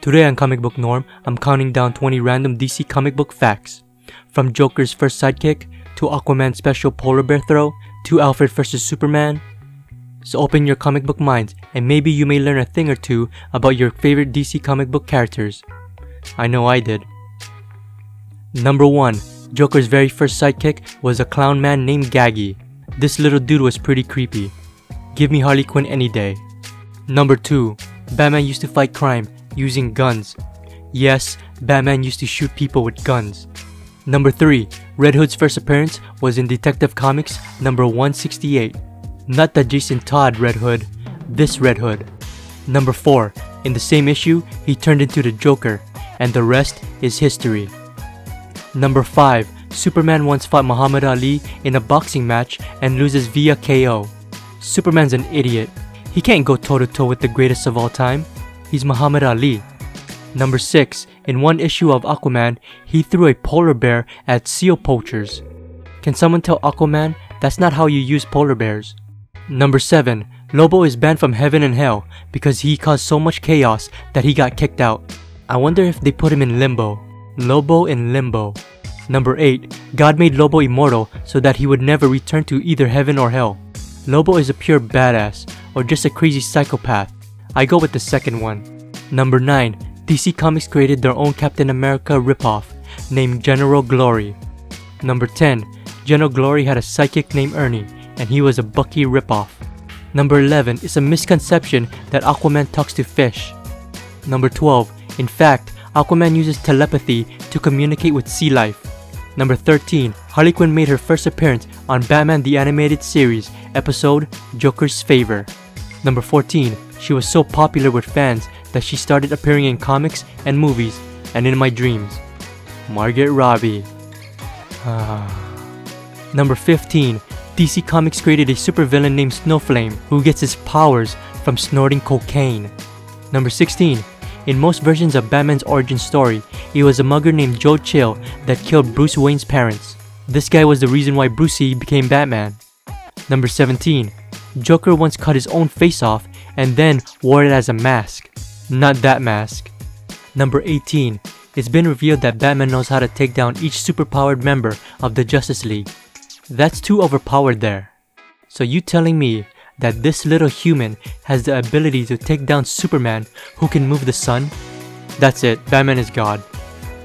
Today on Comic Book Norm, I'm counting down 20 random DC comic book facts. From Joker's first sidekick, to Aquaman's special polar bear throw, to Alfred vs Superman. So open your comic book minds, and maybe you may learn a thing or two about your favorite DC comic book characters. I know I did. Number 1. Joker's very first sidekick was a clown man named Gaggy. This little dude was pretty creepy. Give me Harley Quinn any day. Number 2. Batman used to fight crime using guns. Yes, Batman used to shoot people with guns. Number 3. Red Hood's first appearance was in Detective Comics number 168. Not the Jason Todd Red Hood, this Red Hood. Number 4. In the same issue, he turned into the Joker, and the rest is history. Number 5. Superman once fought Muhammad Ali in a boxing match and loses via KO. Superman's an idiot. He can't go toe-to-toe with the greatest of all time. He's Muhammad Ali. Number 6. In one issue of Aquaman, he threw a polar bear at seal poachers. Can someone tell Aquaman that's not how you use polar bears? Number 7. Lobo is banned from heaven and hell because he caused so much chaos that he got kicked out. I wonder if they put him in limbo. Lobo in limbo. Number 8. God made Lobo immortal so that he would never return to either heaven or hell. Lobo is a pure badass, or just a crazy psychopath. I go with the second one. Number 9. DC Comics created their own Captain America ripoff, named General Glory. Number 10. General Glory had a sidekick named Ernie, and he was a Bucky ripoff. Number 11. It's a misconception that Aquaman talks to fish. Number 12. In fact, Aquaman uses telepathy to communicate with sea life. Number 13. Harley Quinn made her first appearance on Batman The Animated Series episode Joker's Favor. Number 14. She was so popular with fans that she started appearing in comics and movies and in my dreams. Margot Robbie. Number 15. DC Comics created a supervillain named Snowflame who gets his powers from snorting cocaine. Number 16. In most versions of Batman's origin story, it was a mugger named Joe Chill that killed Bruce Wayne's parents. This guy was the reason why Brucey became Batman. Number 17. Joker once cut his own face off and then wore it as a mask. Not that mask. Number 18. It's been revealed that Batman knows how to take down each superpowered member of the Justice League. That's too overpowered there. So you telling me that this little human has the ability to take down Superman who can move the sun? That's it, Batman is God.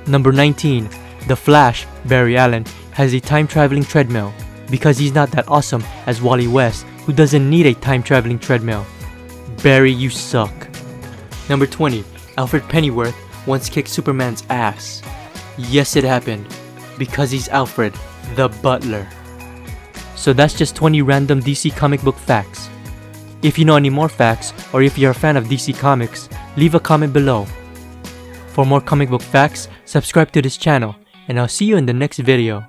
Number 19. The Flash, Barry Allen, has a time-traveling treadmill because he's not that awesome as Wally West, who doesn't need a time-traveling treadmill. Barry, you suck. Number 20. Alfred Pennyworth once kicked Superman's ass. Yes, it happened, because he's Alfred, the butler. So that's just 20 random DC comic book facts. If you know any more facts, or if you're a fan of DC Comics, leave a comment below. For more comic book facts, subscribe to this channel, and I'll see you in the next video.